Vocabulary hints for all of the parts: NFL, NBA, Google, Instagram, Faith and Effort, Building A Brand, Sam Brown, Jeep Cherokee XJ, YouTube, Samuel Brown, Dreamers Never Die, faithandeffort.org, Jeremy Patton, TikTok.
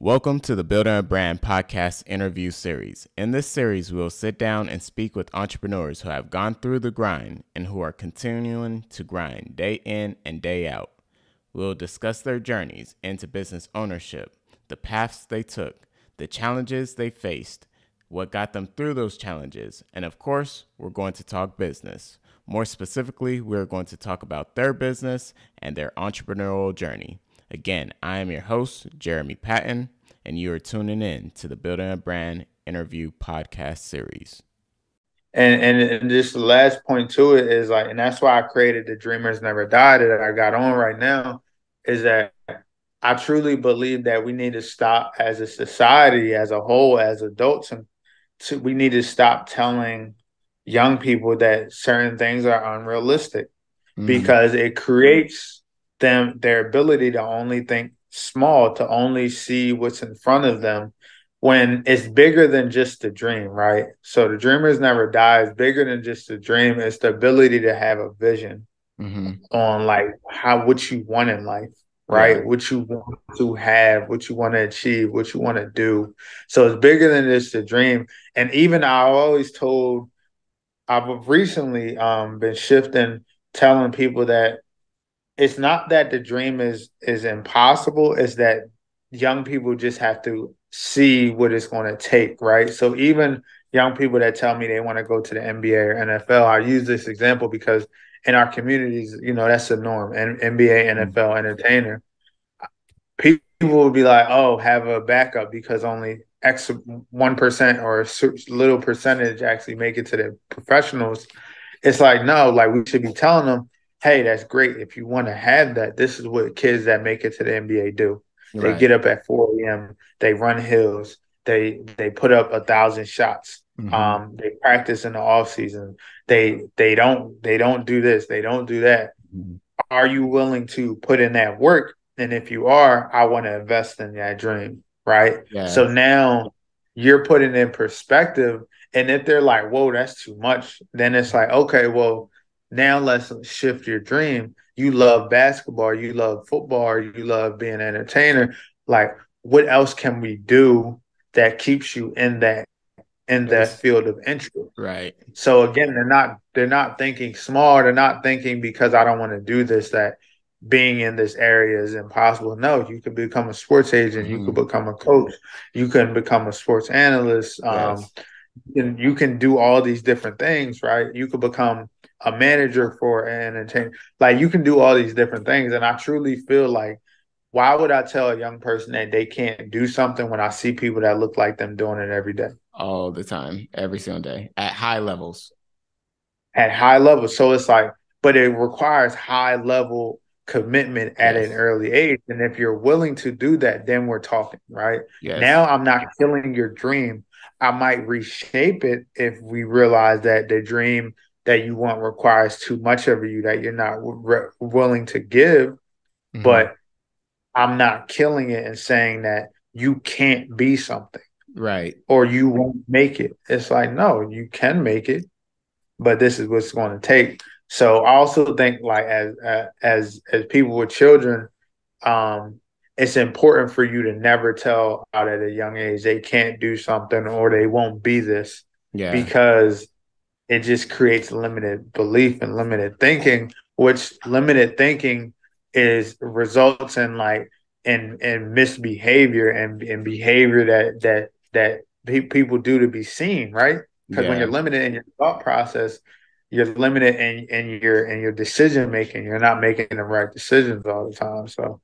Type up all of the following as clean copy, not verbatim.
Welcome to the Building a Brand podcast interview series. In this series, we'll sit down and speak with entrepreneurs who have gone through the grind and who are continuing to grind day in and day out. We'll discuss their journeys into business ownership, the paths they took, the challenges they faced, what got them through those challenges, and of course, we're going to talk business. More specifically, we're going to talk about their business and their entrepreneurial journey. Again, I am your host, Jeremy Patton, and you are tuning in to the Building a Brand interview podcast series. And just the last point to it is like, and that's why I created the Dreamers Never Die that I got on right now, is that I truly believe that we need to stop as a society, as a whole, as adults, and we need to stop telling young people that certain things are unrealistic because it creates their ability to only think small, to only see what's in front of them when it's bigger than just the dream, right? So the Dreamers Never Die is bigger than just the dream. It's the ability to have a vision on like what you want in life, right? What you want to have, what you want to achieve, what you want to do. So it's bigger than just the dream. And even I've recently been shifting, telling people that it's not that the dream is impossible. It's that young people just have to see what it's going to take, right? So even young people that tell me they want to go to the NBA or NFL, I use this example because in our communities, you know, that's the norm. And NBA, NFL, entertainer, people will be like, oh, have a backup because only X 1% or a little percentage actually make it to the professionals. It's like, no, like we should be telling them, hey, that's great. If you want to have that, this is what kids that make it to the NBA do. Right. They get up at 4 a.m. They run hills. They put up 1,000 shots. They practice in the off season. They don't do this. They don't do that. Are you willing to put in that work? And if you are, I want to invest in that dream, right? Yes. So now you're putting in perspective. And if they're like, whoa, that's too much, then it's like, okay, well, now let's shift your dream. You love basketball, you love football, you love being an entertainer. Like, what else can we do that keeps you in that field of interest? Right. So again, they're not thinking small. They're not thinking because I don't want to do this, that being in this area is impossible. No, you could become a sports agent, you could become a coach, you can become a sports analyst. And you can do all these different things, right? You could become a manager for an entertainer. Like, you can do all these different things. And I truly feel like, why would I tell a young person that they can't do something when I see people that look like them doing it every day? All the time, every single day, at high levels. At high levels. So it's like, but it requires high level commitment at an early age. And if you're willing to do that, then we're talking, right? Yes. Now I'm not killing your dream. I might reshape it if we realize that the dream that you want requires too much of you, that you're not willing to give, but I'm not killing it and saying that you can't be something, right? Or you won't make it. It's like, no, you can make it, but this is what's going to take. So I also think, like, as people with children, it's important for you to never tell out at a young age they can't do something or they won't be this, because it just creates limited belief and limited thinking, which limited thinking results in like in misbehavior and behavior that people do to be seen, right? Because when you're limited in your thought process, you're limited in your decision making. You're not making the right decisions all the time, so.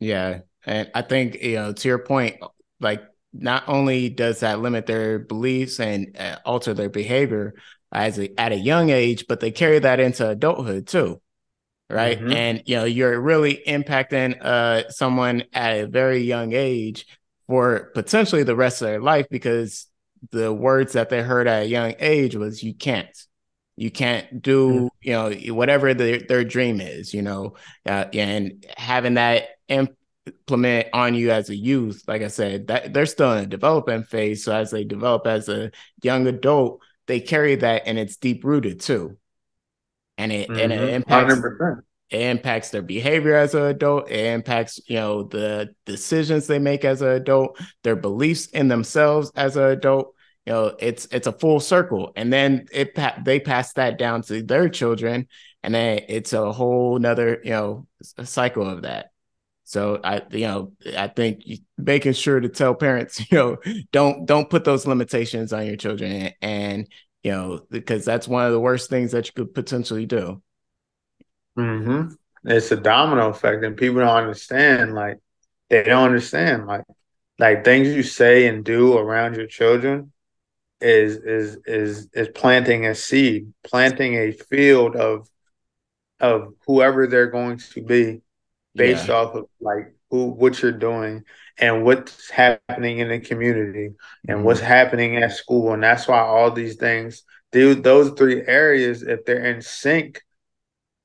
Yeah. And I think, you know, to your point, like, not only does that limit their beliefs and alter their behavior at a young age, but they carry that into adulthood too. Right. And, you know, you're really impacting someone at a very young age for potentially the rest of their life, because the words that they heard at a young age was, you can't do, you know, whatever their dream is, you know, and having that implement on you as a youth, like I said, that they're still in a developing phase. So as they develop as a young adult, they carry that, and it's deep rooted too, and it impacts 100%. It impacts their behavior as an adult. It impacts, the decisions they make as an adult, their beliefs in themselves as an adult. It's a full circle. And then they pass that down to their children. And then it's a whole nother, cycle of that. So I think making sure to tell parents, don't put those limitations on your children. And, because that's one of the worst things that you could potentially do. Mm-hmm. It's a domino effect, and people don't understand. Like things you say and do around your children is planting a seed, planting a field of whoever they're going to be, based off of what you're doing and what's happening in the community and what's happening at school. And that's why all these things, those three areas, if they're in sync,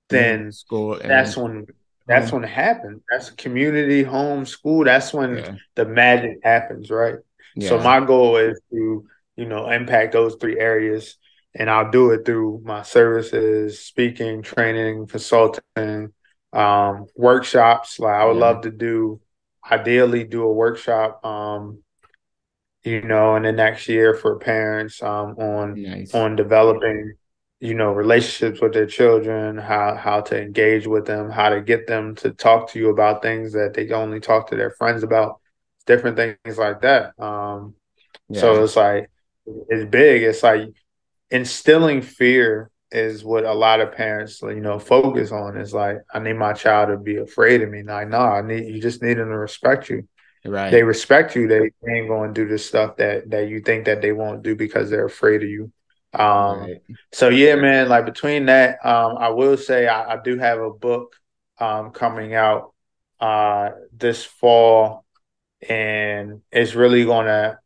then school, that's when it happens. That's community, home, school. That's when the magic happens, right? Yeah. So my goal is to, impact those three areas, and I'll do it through my services, speaking, training, consulting, workshops. I would love to do a workshop, in the next year for parents, on developing relationships with their children, how to engage with them, how to get them to talk to you about things that they only talk to their friends about, different things like that. So it's big. It's instilling fear is what a lot of parents, focus on. It's I need my child to be afraid of me. You just need them to respect you. Right. They respect you. They ain't going to do the stuff that you think that they won't do because they're afraid of you. So yeah, man, between that, I will say I do have a book, coming out, this fall, and it's really going to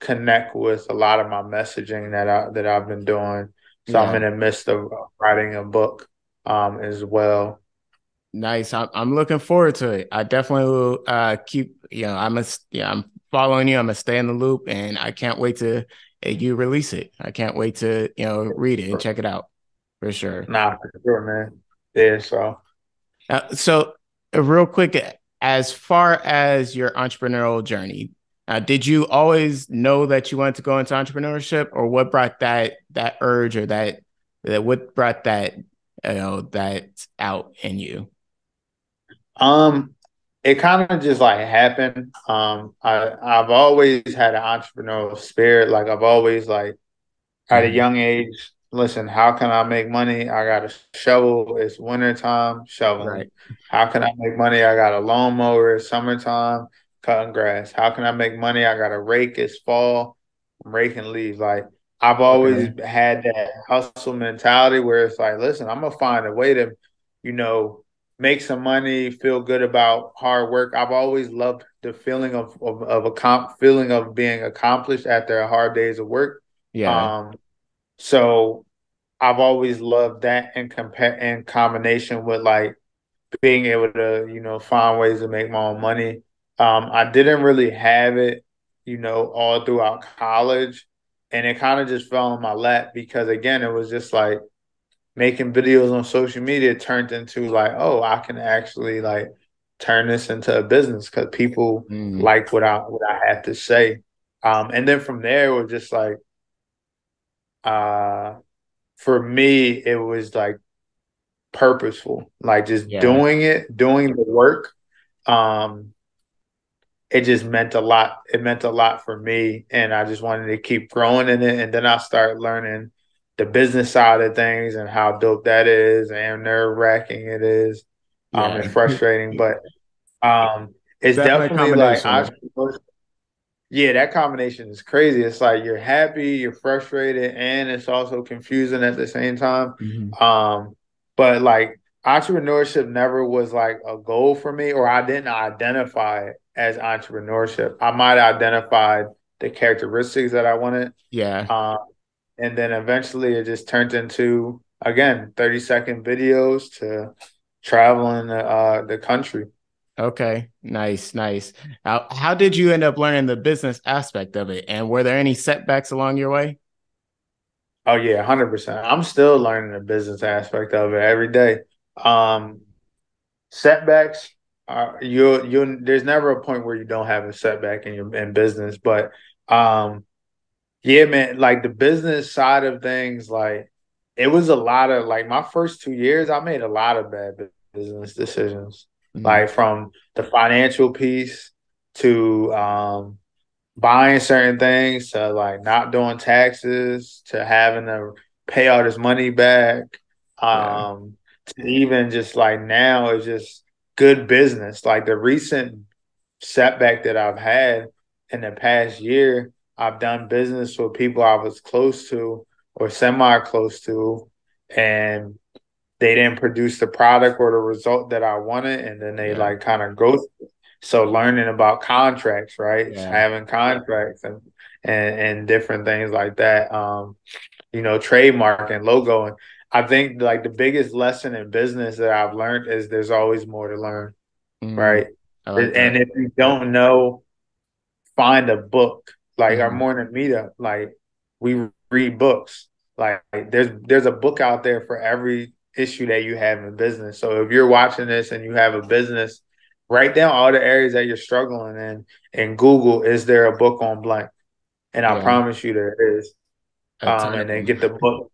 connect with a lot of my messaging that I've been doing. So I'm in the midst of writing a book, as well. Nice. I'm looking forward to it. I definitely will, I'm following you. I'm going to stay in the loop, and I can't wait to you release it. I can't wait to, read it and check it out for sure. For sure, man. Yeah. So real quick, as far as your entrepreneurial journey, did you always know that you wanted to go into entrepreneurship, or what brought that urge, or what brought that, that out in you? It kind of just happened. I've always had an entrepreneurial spirit. I've always at a young age, listen, how can I make money? I got a shovel. It's wintertime, shoveling. Right. How can I make money? I got a lawnmower. It's summertime, cutting grass. How can I make money? I got a rake. It's fall, I'm raking leaves. I've always had that hustle mentality where it's listen, I'm going to find a way to, make some money, feel good about hard work. I've always loved the feeling of being accomplished after a hard days of work. So I've always loved that in combination with being able to, find ways to make my own money. I didn't really have it, all throughout college, and it kind of just fell on my lap because again, it was just making videos on social media turned into I can actually turn this into a business because people like what I have to say. And then from there, it was just for me, it was purposeful, just doing the work. It just meant a lot. It meant a lot for me. And I just wanted to keep growing in it. And then I started learning the business side of things and how dope that is and nerve-wracking it is and frustrating, but it's definitely that combination is crazy. It's you're happy, you're frustrated, and it's also confusing at the same time. But entrepreneurship never was a goal for me, or I didn't identify it as entrepreneurship. I might identify the characteristics that I wanted. And then eventually it just turned into, again, 30-second videos to traveling the country. Okay, nice. How did you end up learning the business aspect of it? And were there any setbacks along your way? Oh, yeah, 100%. I'm still learning the business aspect of it every day. Setbacks are there's never a point where you don't have a setback in your business. But yeah, man, like the business side of things, like it was a lot of like my first 2 years, I made a lot of bad business decisions, like from the financial piece to buying certain things to like not doing taxes to having to pay all this money back. To even just like now it's just good business. Like the recent setback that I've had in the past year, I've done business with people I was close to or semi-close to, and they didn't produce the product or the result that I wanted, and then they like kind of go through. So learning about contracts, right? Yeah. Having contracts and different things like that. You know, trademark and logo. And I think like the biggest lesson in business that I've learned is there's always more to learn, right? Like and if you don't know, find a book. Like our morning meetup, like we read books. Like there's a book out there for every issue that you have in business. So if you're watching this and you have a business, write down all the areas that you're struggling in and Google, is there a book on blank? And I promise you there is. And then get the book.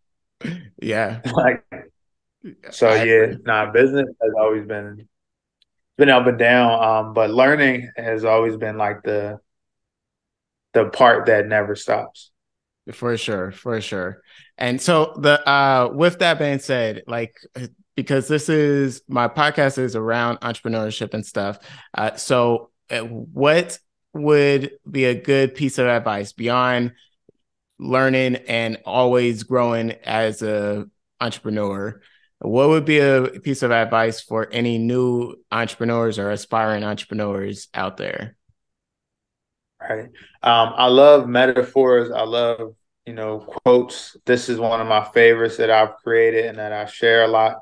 Like, so business has always been up and down. But learning has always been like the part that never stops. For sure, for sure. And so the with that being said, like because this is my podcast is around entrepreneurship and stuff. So what would be a good piece of advice beyond learning and always growing as an entrepreneur? What would be a piece of advice for any new entrepreneurs or aspiring entrepreneurs out there? Right. I love metaphors. I love, you know, quotes. This is one of my favorites that I've created and that I share a lot.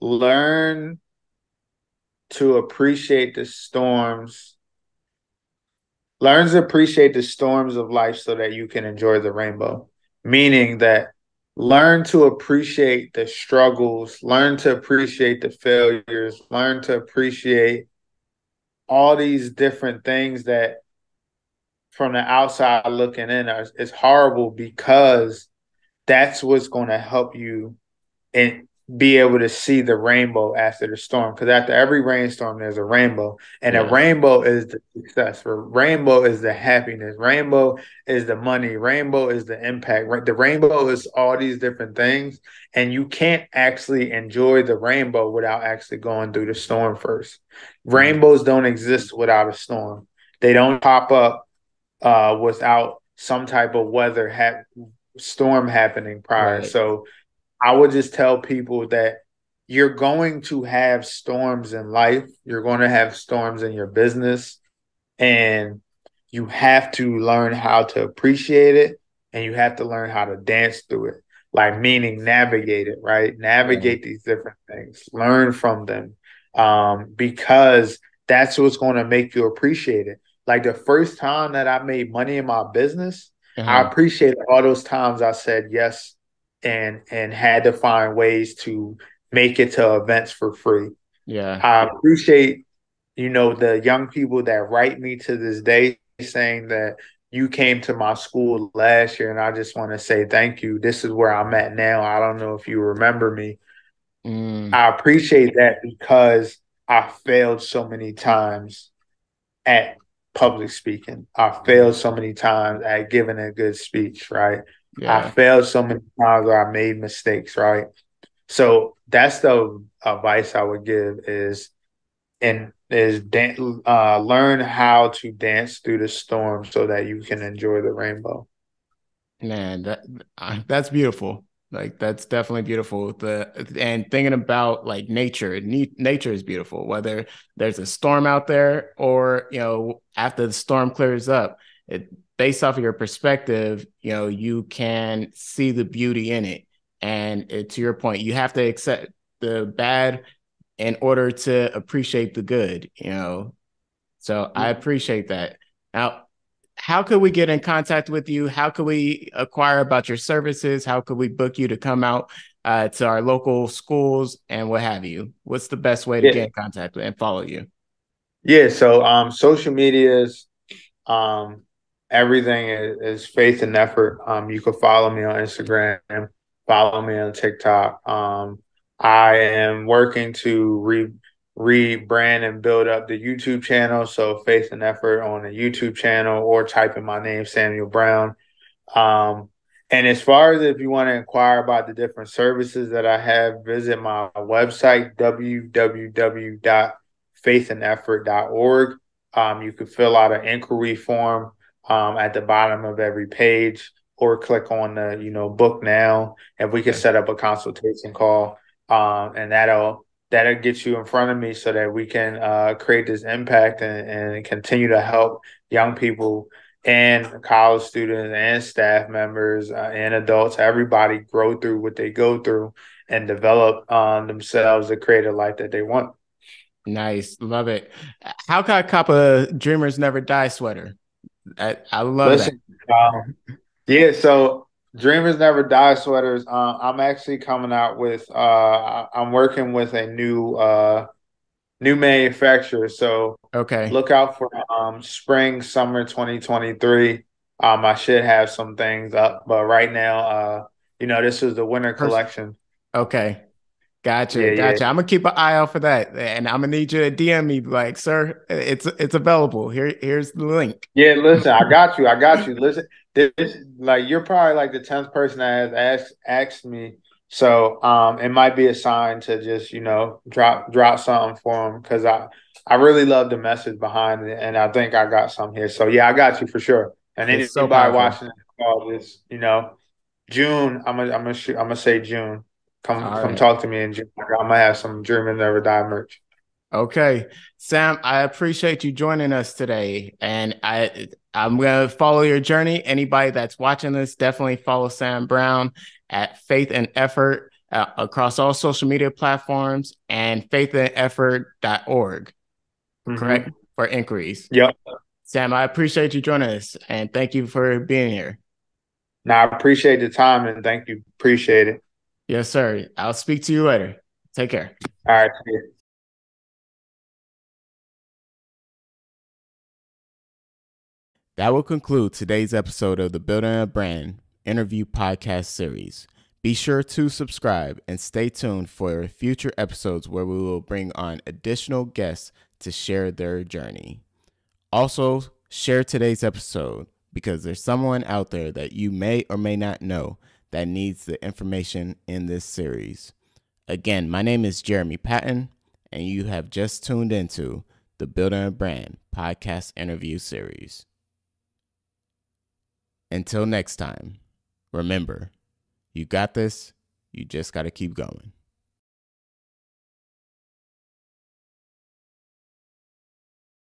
Learn to appreciate the storms. Learn to appreciate the storms of life so that you can enjoy the rainbow. Meaning that learn to appreciate the struggles, learn to appreciate the failures, learn to appreciate all these different things that from the outside looking in is horrible, because that's what's going to help you and be able to see the rainbow after the storm. Because after every rainstorm, there's a rainbow. And a rainbow is the success. Rainbow is the happiness. Rainbow is the money. Rainbow is the impact. The rainbow is all these different things. And you can't actually enjoy the rainbow without actually going through the storm first. Rainbows don't exist without a storm. They don't pop up without some type of weather storm happening prior. Right. So I would just tell people that you're going to have storms in life. You're going to have storms in your business, and you have to learn how to appreciate it, and you have to learn how to dance through it, like meaning navigate it, right? Navigate these different things, learn from them, because that's what's going to make you appreciate it. Like the first time that I made money in my business, I appreciated all those times I said yes and had to find ways to make it to events for free. I appreciate, you know, the young people that write me to this day saying that you came to my school last year and I just want to say thank you. This is where I'm at now. I don't know if you remember me. I appreciate that because I failed so many times at public speaking. I failed so many times at giving a good speech, right? I failed so many times where I made mistakes, right? So that's the advice I would give is learn how to dance through the storm so that you can enjoy the rainbow. Man, that's beautiful. Like that's definitely beautiful. And thinking about like nature, nature is beautiful, whether there's a storm out there or, you know, after the storm clears up, based off of your perspective, you know, you can see the beauty in it. And to your point, you have to accept the bad in order to appreciate the good, you know? So I appreciate that. Now, how could we get in contact with you? How could we acquire about your services? How could we book you to come out to our local schools and what have you? What's the best way to get in contact with and follow you? Yeah, so social media is everything is Faith and Effort. You can follow me on Instagram, follow me on TikTok. I am working to rebrand and build up the YouTube channel. So Faith and Effort on the YouTube channel, or type in my name, Samuel Brown. And as far as if you want to inquire about the different services that I have, visit my website, www.faithandeffort.org. You can fill out an inquiry form at the bottom of every page, or click on the, book now, and we can set up a consultation call. And that'll get you in front of me so that we can create this impact and continue to help young people and college students and staff members and adults, everybody grow through what they go through and develop themselves to create a life that they want. Nice. Love it. How can I cop a Dreamers Never Die sweater? I love that. Yeah. So Dreamers Never Die sweaters. I'm actually coming out with, I'm working with a new manufacturer. So look out for spring, summer 2023. I should have some things up, but right now, this is the winter collection. Okay. Gotcha. Yeah. I'm going to keep an eye out for that. And I'm going to need you to DM me like, sir, it's available. Here's the link. Yeah. Listen, I got you. Listen, you're probably like the 10th person that has asked me. So it might be a sign to just, drop something for them. Cause I really love the message behind it. And I think I got some here. So yeah, I got you for sure. And anybody watching all this, June, I'm gonna say June. Come talk to me in June. I'm going to have some Dreamers Never Die merch. Okay. Sam, I appreciate you joining us today. And I'm going to follow your journey. Anybody that's watching this, definitely follow Sam Brown at Faith and Effort across all social media platforms and faithandeffort.org. Mm-hmm. Correct? For inquiries. Yep. Sam, I appreciate you joining us. And thank you for being here. No, I appreciate the time and thank you. Appreciate it. Yes, sir. I'll speak to you later. Take care. All right. That will conclude today's episode of the Building a Brand interview podcast series. Be sure to subscribe and stay tuned for future episodes where we will bring on additional guests to share their journey. Also, share today's episode because there's someone out there that you may or may not know that needs the information in this series. Again, my name is Jeremy Patton, and you have just tuned into the Building a Brand podcast interview series. Until next time, remember, you got this, you just got to keep going.